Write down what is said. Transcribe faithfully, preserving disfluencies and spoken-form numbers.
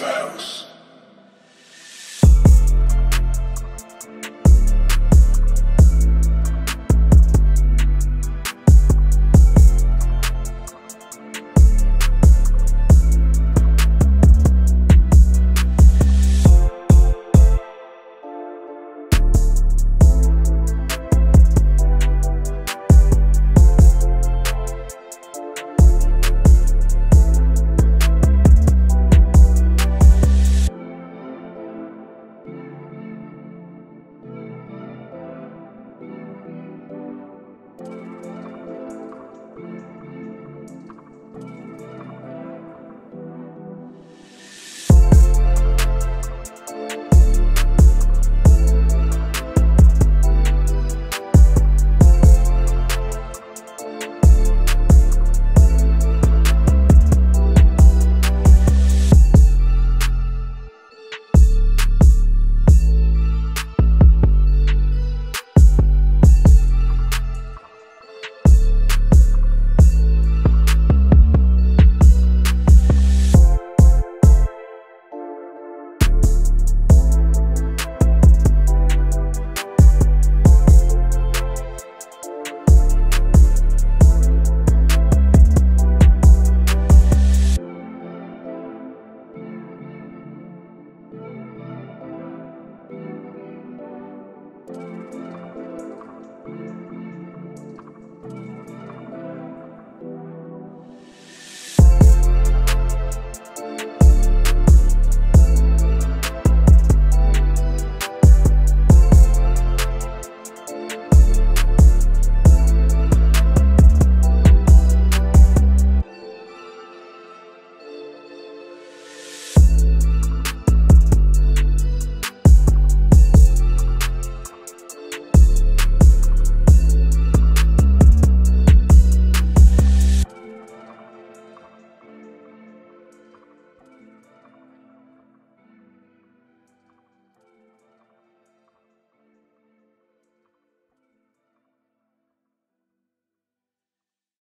vows.